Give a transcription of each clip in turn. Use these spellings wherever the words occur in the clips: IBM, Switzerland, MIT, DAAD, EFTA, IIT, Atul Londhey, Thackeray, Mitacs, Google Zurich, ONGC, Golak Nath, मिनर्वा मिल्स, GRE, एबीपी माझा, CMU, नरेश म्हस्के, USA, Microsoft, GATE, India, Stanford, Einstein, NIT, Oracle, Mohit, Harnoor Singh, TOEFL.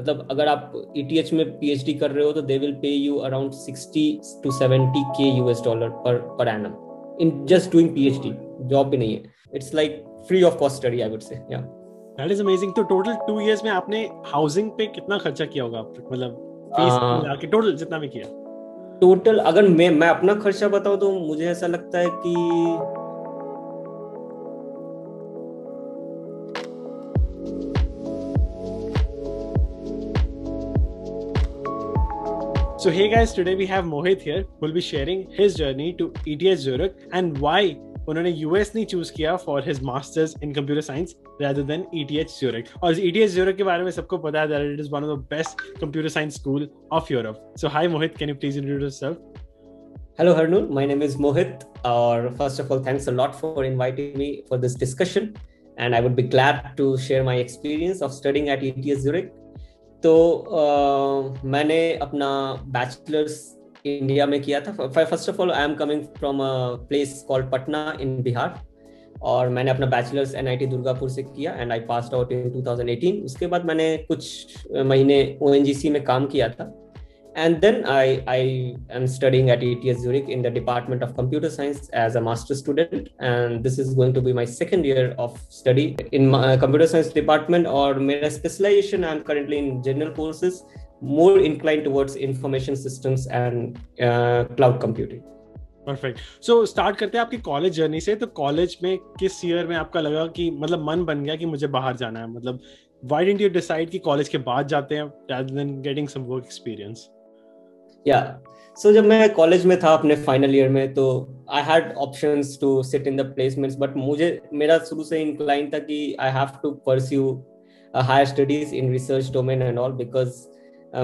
मतलब अगर आप ETH में PhD कर रहे हो तो they will pay you around 60 to 70K US dollar per annum in just doing PhD, job भी नहीं है. It's like free of cost study I would say. या दैट इज अमेजिंग. तो टोटल 2 इयर्स में आपने हाउसिंग पे कितना खर्चा किया होगा आप तक, मतलब फीस के टोटल जितना भी किया? टोटल अगर मैं अपना खर्चा बताऊं तो मुझे ऐसा लगता है कि So hey guys, today we have Mohit here who will be sharing his journey to ETH Zurich and why उन्होंने US नहीं choose किया for his masters in computer science rather than ETH Zurich. और ETH Zurich के बारे में सबको पता है that it is one of the best computer science school of Europe. So hi Mohit, can you please introduce yourself? Hello Harnoor, my name is Mohit. और first of all, thanks a lot for inviting me for this discussion. And I would be glad to share my experience of studying at ETH Zurich. तो मैंने अपना bachelors India में किया था. First of all I am coming from a place called Patna in Bihar, और मैंने अपना bachelors NIT Durgapur से किया and I passed out in 2018. उसके बाद मैंने कुछ महीने ONGC में काम किया था and then I am studying at ETH Zurich in the department of computer science as a master student and this is going to be my second year of study in computer science department. और मेरा specialisation I am currently in general courses, more incline towards information systems and cloud computing. Perfect. So start करते हैं आपकी college journey से. तो college में किस year में आपका लगा कि मतलब मन बन गया कि मुझे बाहर जाना है, मतलब why didn't you decide कि कॉलेज के बाद जाते हैं rather than getting some work experience? So जब मैं कॉलेज में था अपने फाइनल ईयर में तो I had options to sit in the placements, but मुझे मेरा शुरू से इंक्लाइन था कि I have to pursue higher studies in research domain and all, because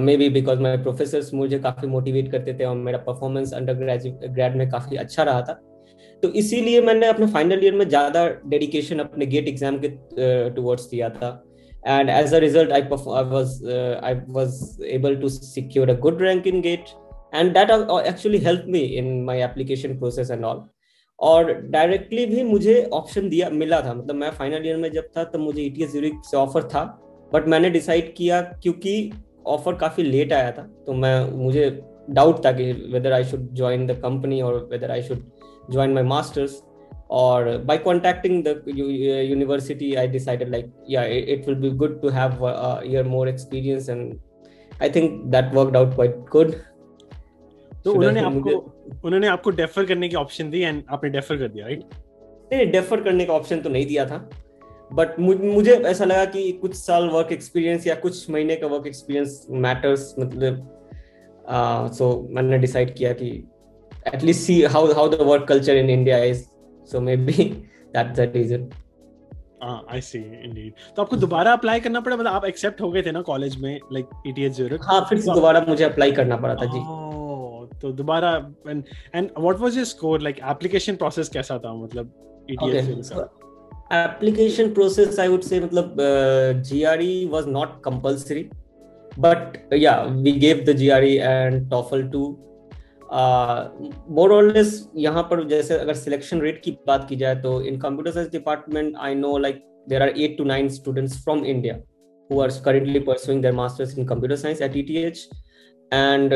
maybe because my professors मुझे काफ़ी मोटिवेट करते थे और मेरा परफॉर्मेंस अंडरग्रेड में काफ़ी अच्छा रहा था. तो इसीलिए मैंने अपने फाइनल ईयर में ज़्यादा डेडिकेशन अपने गेट एग्जाम के टुवर्ड्स दिया था. And as a result, I was able to secure a good rank in GATE, and that actually helped me in my application process and all. और directly भी मुझे option दिया मिला था, मतलब मैं final year में जब था तब मुझे ETH Zurich से offer था, but मैंने decide किया क्योंकि offer काफ़ी late आया था तो मुझे doubt था कि whether I should join the company or whether I should join my masters. Or by contacting the university, I decided like, yeah, it will be good to have a year more experience, and I think that worked out quite good. So उन्होंने आपको defer करने की option the and आपने defer कर दिया, right? नहीं, defer करने का option तो नहीं दिया था, but मुझे ऐसा लगा कि कुछ साल work experience या कुछ महीने का work experience matters, मतलब so मैंने decide किया कि at least see how the work culture in India is. So maybe that's the reason. I see, indeed. तो आपको दोबारा अप्लाई करना पड़ा, मतलब आप एक्सेप्ट हो गए थे ना कॉलेज में लाइक ETH Zurich? हाँ, फिर से दोबारा मुझे अप्लाई करना पड़ा था जी. तो दोबारा and what was your score? Like application process कैसा था, मतलब ETH Zurich का? Application process I would say मतलब GRE was not compulsory, but yeah, we gave the GRE and TOEFL too. More or less यहाँ पर जैसे अगर selection rate की बात की जाए तो in computer science department I know like there are 8 to 9 students from India who are currently pursuing their masters in computer science at ETH. And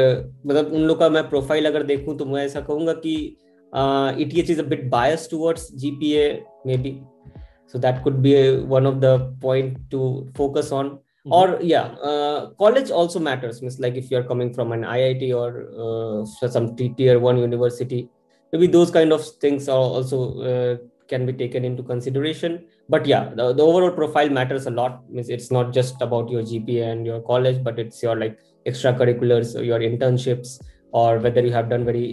मतलब उन लोग का मैं प्रोफाइल अगर देखूँ तो मैं ऐसा कहूँगा कि ETH is a bit bias towards GPA maybe, so that could be one of the point to focus on. Or yeah, college also matters. Means like if you are coming from an IIT or some tier 1 university, maybe those kind of things are also can be taken into consideration. But yeah, the overall profile matters a lot. Means it's not just about your GPA and your college, but it's your like extracurriculars, or your internships, or whether you have done very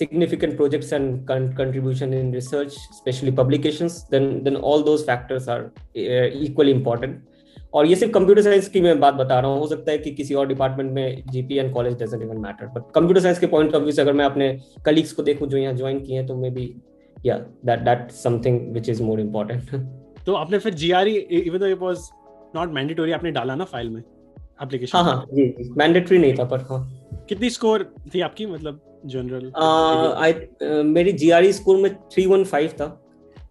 significant projects and contribution in research, especially publications. Then all those factors are equally important. और ये सिर्फ computer science की मैं बात बता रहा हूँ, हो सकता है कि किसी और डिपार्टमेंट में GP and college doesn't even matter, but computer science के पॉइंट ऑफ व्यू से अगर मैं अपने कलीग्स को देखूँ जो यहाँ ज्वाइन किए हैं तो maybe yeah that's something which is more important. तो आपने फिर GRE even though it was not mandatory आपने डाला ना फाइल में एप्लीकेशन? हाँ, जी, मैंडेटरी नहीं था. पर हाँ, कितनी स्कोर थी आपकी, मतलब जनरल? मेरी जीआरई स्कोर में 315 था,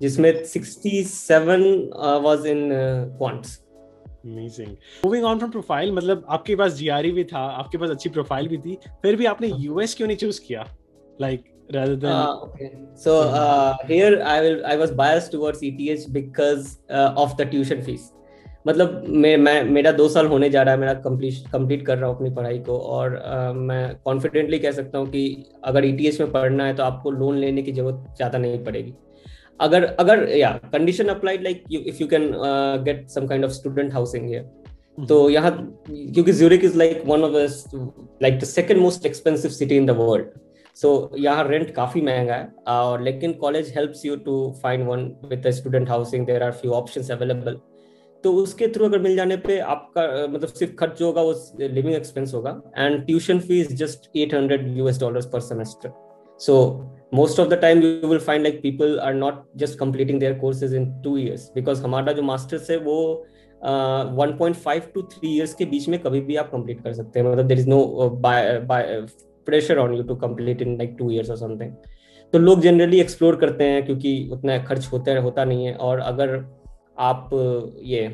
जिसमें 67 was in quants. Amazing. Moving on from profile, मतलब आपके पास GRE भी था, आपके पास अच्छी प्रोफाइल भी थी, फिर भी आपने US क्यों नहीं चूज किया? Like rather than okay. So here I was biased towards ETH because of the tuition fees. मतलब मेरा 2 साल होने जा रहा है, मेरा कंप्लीट कर रहा हूँ अपनी पढ़ाई को, और मैं कॉन्फिडेंटली कह सकता हूँ कि अगर ETH में पढ़ना है तो आपको लोन लेने की जरूरत ज़्यादा नहीं पड़ेगी. अगर या condition applied like if you can get some kind of student housing here, तो यहाँ क्योंकि Zurich is like one of like the second most expensive city in the world. So यहाँ रेंट काफ़ी महंगा है, और लेकिन college helps you to find one with a student housing. There are few options available, तो उसके through अगर मिल जाने पे आपका मतलब सिर्फ खर्च जो होगा वो लिविंग एक्सपेंस होगा, and tuition fees just $800 per semester. So most of the time you will find like people are not just completing their courses in 2 years, because हमारा जो मास्टर्स है वो 1.5 to 3 years के बीच में कभी भी आप कंप्लीट कर सकते हैं. मतलब there is no pressure on you to complete in like 2 years or something. तो लोग generally एक्सप्लोर करते हैं क्योंकि उतना खर्च होता नहीं है, और अगर आप ये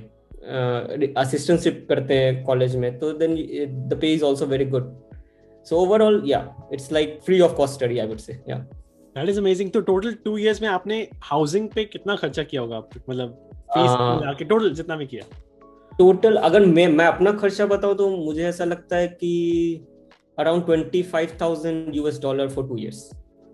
असिस्टेंटशिप करते हैं कॉलेज में तो then the pay is also very good. So overall, yeah, it's like free of cost study, I would say. Yeah. That is amazing. So total 2 years में आपने housing पे कितना खर्चा किया होगा? मतलब fees लाके total जितना भी किया? Total अगर मैं अपना खर्चा बताऊँ तो मुझे ऐसा लगता है कि around $25,000 for 2 years.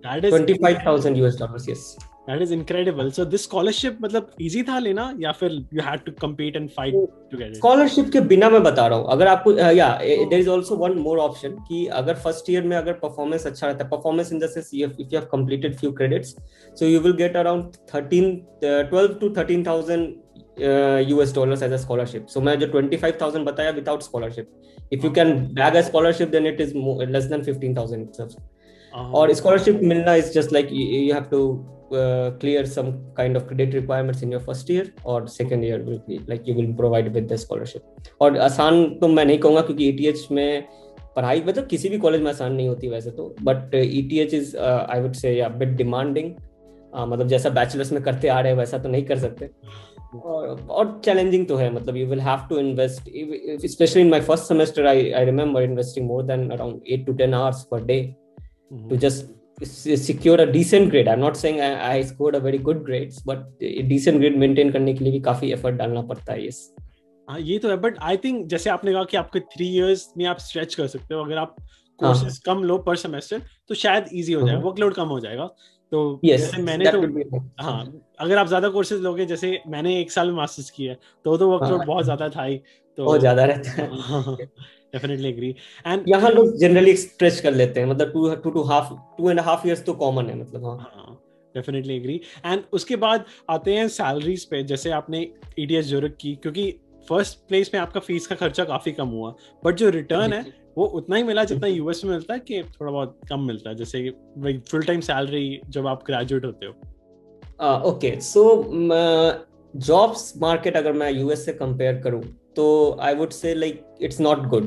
That is $25,000, yes. That is incredible. So this scholarship मतलब easy था लेना, या फिर you had to compete and fight to get it? Scholarship के बिना मैं बता रहा हूँ. अगर आपको there is also one more option कि अगर first year में अगर performance अच्छा रहता है, performance in the sense if you have completed few credits, so you will get around $12,000 to $13,000 $US as a scholarship. So मैं जो 25,000 बताया without scholarship. If you can bag a scholarship, then it is more, less than 15,000 itself. और scholarship मिलना is just like you have to clear some kind of credit requirements in your first year or second year will be like you will provide with the scholarship. और आसान तो मैं नहीं कहूँगा क्योंकि ETH में पढ़ाई मतलब किसी भी कॉलेज में आसान नहीं होती वैसे तो, but ETH is I would say a bit demanding. मतलब जैसा बैचलर्स में करते आ रहे हैं वैसा तो नहीं कर सकते, और चैलेंजिंग तो है. मतलब you will have to invest, specially in my first semester I remember investing more than around 8 to 10 hours per day to just secure a decent grade. I'm not saying I scored a very good grades, but a decent grade maintain करने के लिए भी काफी effort डालना पड़ता है. Yes. हाँ ये तो है, but I think जैसे आपने कहा कि आपके 3 years में आप stretch कर सकते हो, अगर आप courses कम लो per semester तो शायद easy हो जाए, workload कम हो जाएगा. तो जैसे मैंने तो अगर आप ज्यादा courses लोगे, जैसे मैंने 1 साल में masters किया है तो workload बहुत ज्यादा था ही, तो ज्यादा रहता है. Definitely agree. And यहाँ लोग generally stretch कर लेते हैं, मतलब 2 and a half years तो common है. मतलब हाँ definitely agree. And उसके बाद आते हैं salaries पे, जैसे आपने ETH ज़्यूरिख की, क्योंकि first place में आपका fees का खर्चा काफी कम हुआ, but जो return है वो उतना ही मिला जितना US में मिलता है कि थोड़ा बहुत कम मिलता है, जैसे full time salary जब आप graduate होते हो. Okay, so jobs market अगर मैं US से compare करूँ तो I would say like it's not good.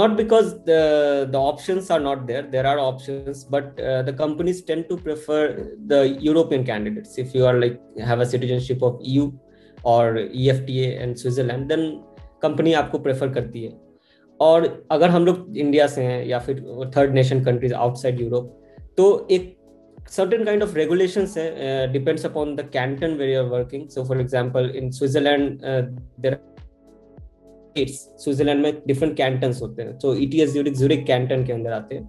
Not because the options are not there. There are options, but the companies tend to prefer the European candidates. If you are like have a citizenship of EU or EFTA and Switzerland, then company आपको prefer करती है. और अगर हम लोग India से हैं या फिर third nation countries outside Europe, तो एक certain kind of regulations depends upon the canton where you are working. So for example in Switzerland there are states. Switzerland में different cantons होते हैं, तो ETH Zurich canton के अंदर आते हैं.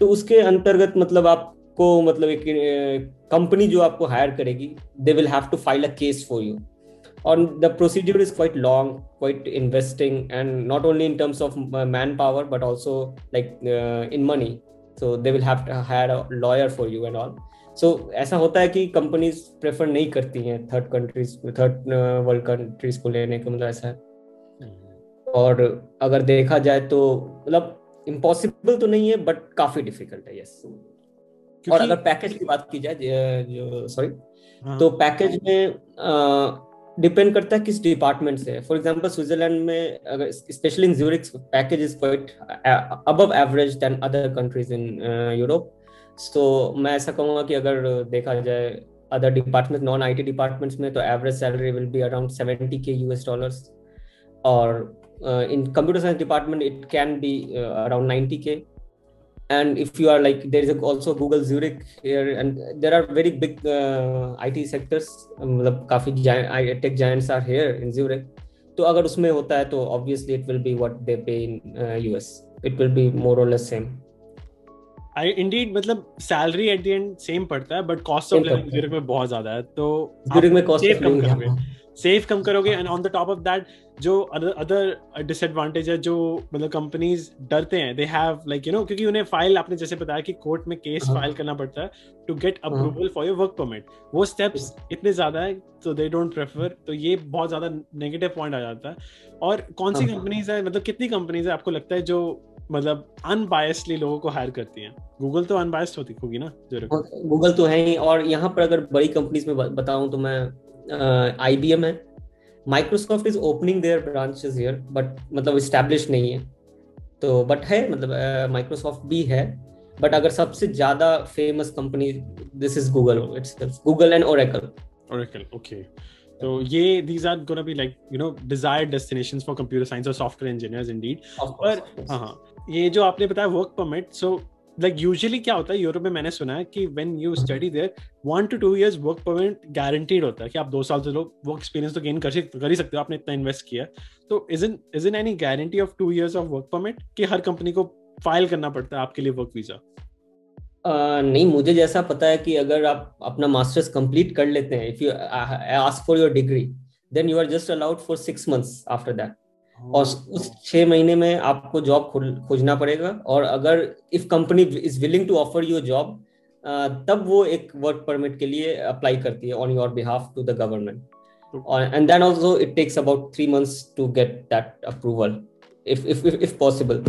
तो उसके अंतर्गत मतलब आपको मतलब एक कंपनी जो आपको हायर करेगी they will have to file a case for you, and the procedure is quite long, quite investing, and not only in terms of manpower but also like in money. So they will have to hire a lawyer for you and all. So ऐसा होता है कि companies prefer नहीं करती हैं third world countries को लेने को, मतलब ऐसा है. और अगर देखा जाए तो मतलब इम्पॉसिबल तो नहीं है बट काफी डिफिकल्ट है. यस. और अगर पैकेज की बात की जाए तो पैकेज में डिपेंड करता है किस डिपार्टमेंट से. फॉर एग्जाम्पल स्विट्जरलैंड में अगर specially in Zurich package is quite above average than other countries in Europe. So मैं ऐसा कहूँगा कि अगर देखा जाए other department non IT departments में तो average salary will be around $70,000. or in computer science department, it can be around 90K. And if you are like, there is also Google Zurich here, and there are very big IT sectors. काफी giant tech giants are here in Zurich. तो अगर उसमें होता है तो obviously it will be what they pay in US. It will be more or less same. Indeed, मतलब salary at the end same पड़ता है, but cost of living Zurich में बहुत ज़्यादा है. तो Zurich में cost of living कम करोगे, save कम करोगे, and on the top of that, जो other disadvantage है जो मतलब companies डरते हैं, they have like you know क्योंकि उन्हें file आपने जैसे बताया कि court में case file करना पड़ता है to get approval for your work permit. वो steps इतने ज़्यादा है, so they don't prefer. तो ये बहुत ज़्यादा negative point आ जाता है. और कौन सी companies है, मतलब कितनी companies है आपको लगता है जो मतलब अनबायस्डली लोगों को हायर करती हैं? गूगल तो अनबायस्ड होती होगी ना? गूगल तो है ही. और यहाँ पर अगर बड़ी कंपनीज में बताऊँ तो मैं IBM है, Microsoft is opening their branches here, but मतलब इस्टेब्लिश नहीं है. तो बट है, मतलब माइक्रोसॉफ्ट भी है, बट अगर सबसे ज़्यादा famous company this is Google. It's Google and Oracle. Okay, so yeah, these are going to be like, you know, desired destinations for computer science or software engineers indeed. But ये जो आपने बताया work permit, so like usually क्या होता है Europe में, मैंने सुना है कि when you study there 1 to 2 years work permit guaranteed होता है कि आप 2 साल से लोग work experience तो gain कर ही सकते हो, आपने इतना invest किया. तो isn't any guarantee of 2 years of work permit कि हर company को file करना पड़ता है आपके लिए work visa? नहीं, मुझे जैसा पता है कि अगर आप अपना मास्टर्स कंप्लीट कर लेते हैं, if you ask for your degree then you are just allowed for 6 months after that. और उस 6 महीने में आपको जॉब खोजना पड़ेगा. और अगर if company is willing to offer you job, तब वो एक वर्क परमिट के लिए अप्लाई करती है on your behalf to the government. And then also it takes about 3 months to get that approval if possible.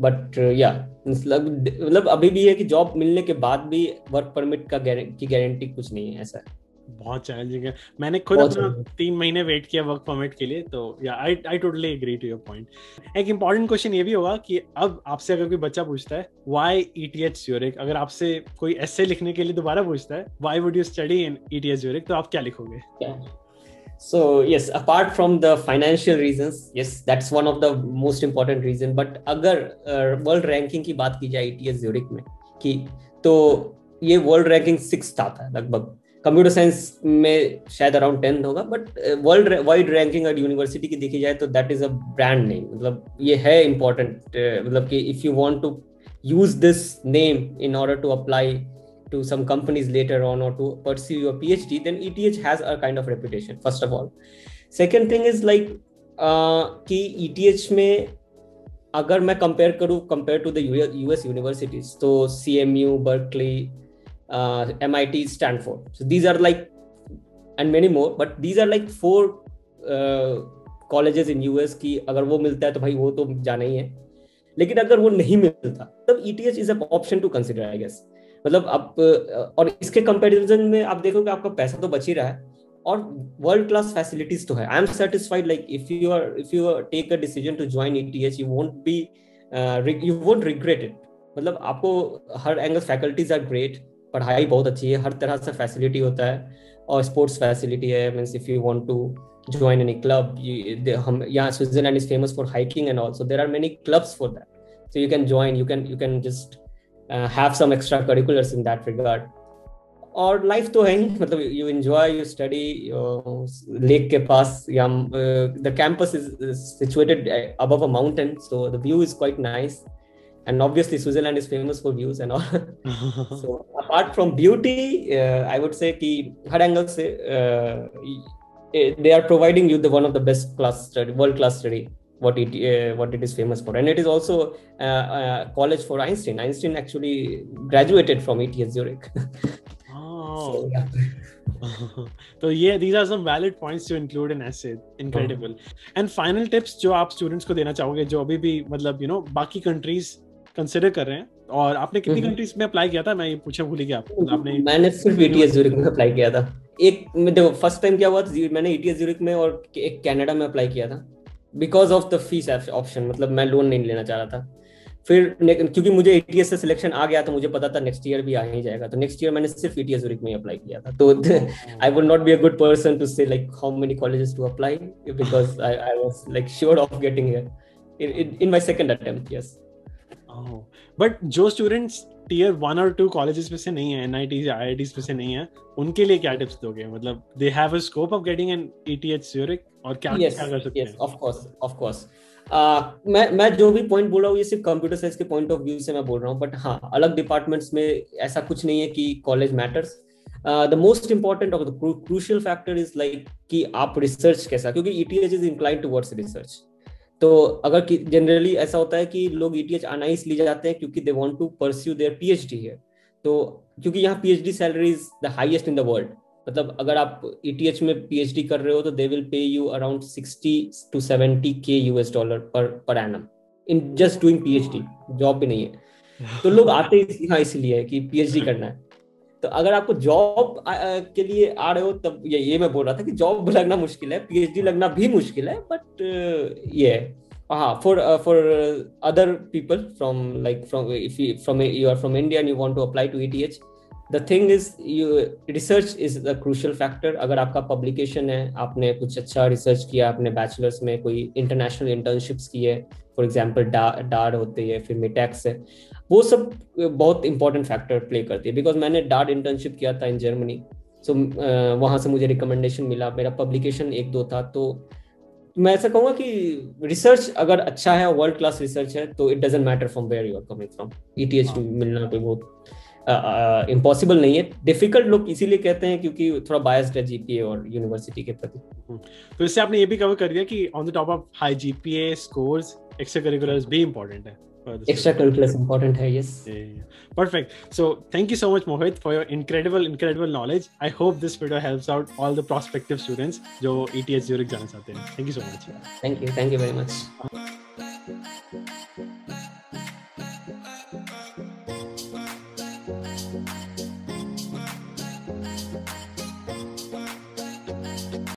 But या, मतलब अभी भी है कि जॉब मिलने के बाद भी वर्क परमिट का की गारंटी कुछ नहीं है. ऐसा है, बहुत चैलेंजिंग है. मैंने खुद अपना 3 महीने वेट किया वर्क परमिट के लिए. तो या I totally agree to your point. एक इंपॉर्टेंट क्वेश्चन ये भी होगा कि अब आपसे अगर कोई बच्चा पूछता है व्हाई ETH Zurich, अगर आपसे कोई एसे लिखने के लिए दोबारा पूछता है why would you study in ETH Zurich, तो आप क्या लिखोगे? So yes, apart from the financial reasons, yes, that's one of the most important reason. But अगर world ranking की बात की जाए ETH Zurich में कि, तो ये world ranking 6th आता है लगभग. Computer science में शायद around 10th होगा, but world wide ranking और university की देखी जाए तो that is a brand name. मतलब ये है important, मतलब कि if you want to use this name in order to apply to some companies later on or to pursue your PhD, then ETH has a kind of reputation, first of all. Second thing is like कि ETH में अगर मैं compare करूँ compared to the US universities, तो CMU, Berkeley, MIT, Stanford. So these are like, and many more, but these are like 4 colleges in US की अगर वो मिलता है तो भाई वो तो जाना ही है. लेकिन अगर वो नहीं मिलता तब ETH is an option to consider, I guess. मतलब आप, और इसके कंपैरिजन में आप देखोगे आपका पैसा तो बच ही रहा है और वर्ल्ड क्लास फैसिलिटीज तो है. I am satisfied, like if you are take a decision to join ETH, you won't regret it. मतलब आपको हर एंगल, फैकल्टीज आर ग्रेट, पढ़ाई बहुत अच्छी है, हर तरह से फैसिलिटी होता है और स्पोर्ट्स फैसिलिटी है. Means if you want to join any club, हम यहाँ Switzerland is famous for hiking and also there are many clubs for that, so you can join, you can just have some extracurriculars in that regard. और life तो है ही, मतलब you enjoy, you study. Lake के पास, the campus is situated above a mountain, so the view is quite nice. And obviously Switzerland is famous for views and all. So apart from beauty, I would say कि हर angle से they are providing you the one of the best class study, world class study. What it is famous for, and it is also a college for Einstein. Einstein actually graduated from ETH Zurich. Oh, so, yeah. So yeah, these are some valid points to include in essay. Incredible. And final tips जो आप students को देना चाहोगे जो अभी भी मतलब you know बाकी countries consider कर रहे हैं? और आपने कितनी कंट्रीज में अप्लाई किया था? मैं ये पूछा भूल गया आपने. मैंने सिर्फ ETH Zurich में अप्लाई किया था. एक देखो, फर्स्ट टाइम क्या हुआ था, मैंने ETH Zurich में और एक कनाडा में अप्लाई किया था because of the fees option. मतलब मैं लोन नहीं लेना चाह रहा था, फिर क्योंकि मुझे एटीएस से सिलेक्शन आ गया तो मुझे पता था नेक्स्ट ईयर भी आ ही जाएगा, तो नेक्स्ट ईयर मैंने सिर्फ ETH ज़्यूरिख में अप्लाई किया था। तो I would not be a good person to say like how many colleges to apply because I was like sure of getting here in my second attempt. Yes, but जो students tier 1 और 2 colleges में से नहीं है, NITs या IITs में से नहीं है, उनके लिए क्या टिप्स दोगे? मतलब they have a scope of getting in ETH Zurich और क्या क्या कर सकते हैं? Yes, of course, of course. मैं जो भी पॉइंट बोल रहा हूँ ये सिर्फ कंप्यूटर साइंस के पॉइंट ऑफ व्यू से मैं बोल रहा हूँ, बट हाँ अलग डिपार्टमेंट्स में ऐसा कुछ नहीं है कि college matters. The most important और क्रूशियल फैक्टर इज लाइक कि आप रिसर्च कैसा, क्योंकि ETH is inclined towards research. तो अगर जनरली ऐसा होता है कि लोग ETH आना ही इसलिए जाते हैं क्योंकि they want to pursue their PhD here. तो क्योंकि यहाँ PhD salary is the highest in the world, मतलब अगर आप ETH में PhD कर रहे हो तो they will pay you around $60,000 to $70,000 per annum in just doing PhD। Job पे नहीं है तो लोग आते यहाँ इसलिए है कि PhD करना है। तो अगर आपको जॉब के लिए आ रहे हो तब ये मैं बोल रहा था कि जॉब लगना मुश्किल है, PhD लगना भी मुश्किल है, बट ये हाँ for other people from you are from India and you want to apply to ETH, the thing is you research is the crucial factor. अगर आपका पब्लिकेशन है, आपने कुछ अच्छा रिसर्च किया, आपने बैचलर्स में कोई इंटरनेशनल इंटर्नशिप्स की है, फॉर एग्जाम्पल DAAD होती है, फिर मिटैक्स है, वो सब बहुत इंपॉर्टेंट फैक्टर प्ले करती है। बिकॉज मैंने DAAD इंटर्नशिप किया था इन जर्मनी, सो वहाँ से मुझे रिकमेंडेशन मिला, मेरा पब्लिकेशन 1-2 था। तो मैं ऐसा कहूँगा कि रिसर्च अगर अच्छा है, वर्ल्ड क्लास रिसर्च है, तो it doesn't matter from where you are coming from. ETH मिलना कोई बहुत इम्पॉसिबल नहीं है। डिफिकल्ट लोग इसीलिए कहते हैं क्योंकि थोड़ा बायस्ड है GPA और यूनिवर्सिटी के प्रति। तो इससे आपने ये भी कवर कर दिया कि on the top of high GPA scores extra curriculars भी इम्पोर्टेंट है। Extra curriculum important है, yes. Yeah. Perfect. So thank you so much, Mohit, for your incredible knowledge. I hope this video helps out all the prospective students जो ETH Zurich जाना चाहते हैं. Thank you so much. Thank you very much.